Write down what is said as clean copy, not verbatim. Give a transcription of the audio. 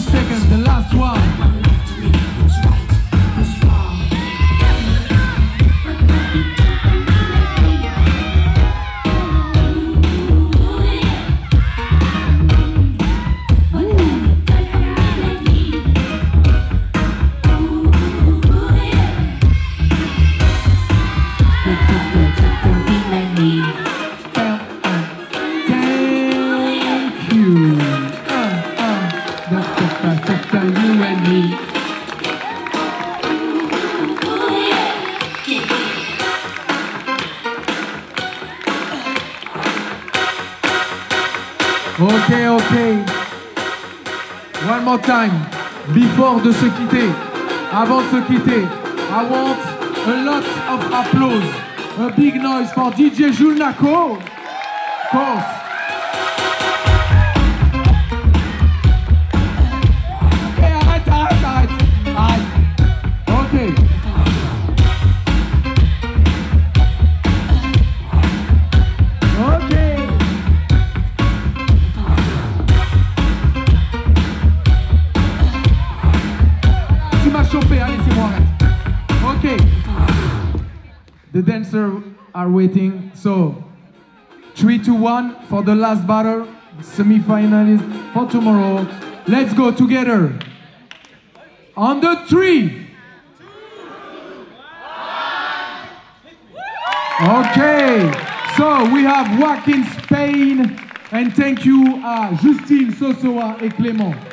30 seconds, the last one. Okay. One more time. Before de se quitter, avant de se quitter, I want a lot of applause. A big noise for DJ Julnaco. Of course. The dancers are waiting, so 3, 2, 1 for the last battle, semi-finalist for tomorrow. Let's go together. On the 3, 2, 1. Okay, so we have WAACKING Spain, and thank you Justine, SOSOA, and CLEMENT.